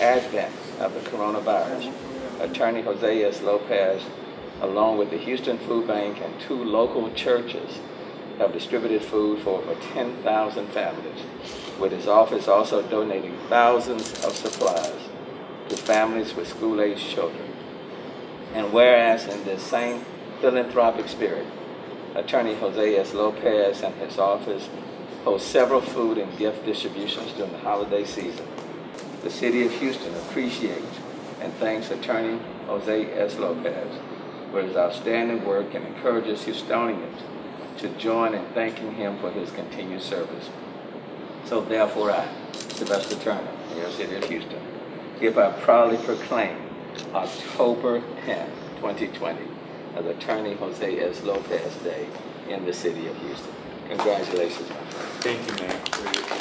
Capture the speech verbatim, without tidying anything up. advent of the coronavirus, attorney Jose S. Lopez, along with the Houston Food Bank and two local churches, have distributed food for over ten thousand families, with his office also donating thousands of supplies to families with school-aged children. And whereas in this same philanthropic spirit, attorney Jose S. Lopez and his office hold several food and gift distributions during the holiday season, the City of Houston appreciates and thanks attorney Jose S. Lopez for his outstanding work and encourages Houstonians to join in thanking him for his continued service. So therefore I, Sylvester Turner, Mayor of the City of Houston, hereby proudly proclaim October tenth, twenty twenty as Attorney Jose S. Lopez Day in the City of Houston. Congratulations, my friend. Thank you, Mayor.